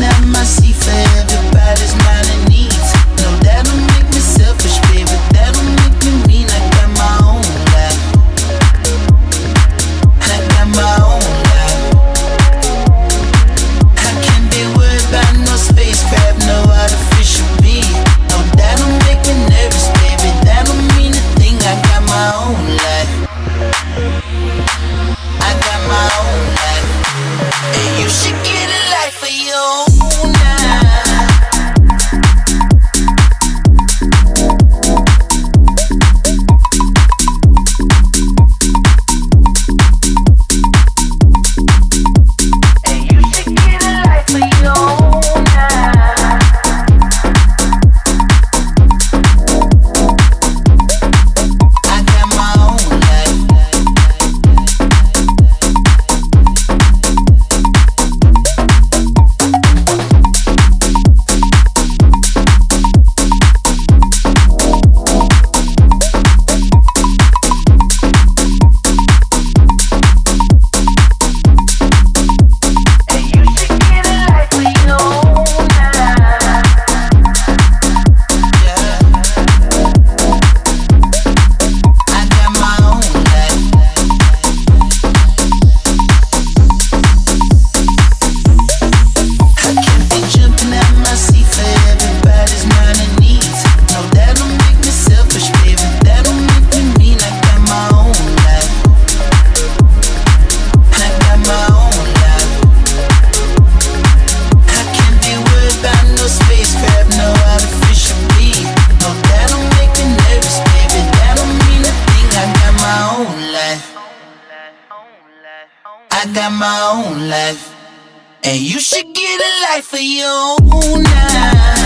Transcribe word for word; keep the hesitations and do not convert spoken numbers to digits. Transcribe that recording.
I got my own life, and you should get a life of your own now.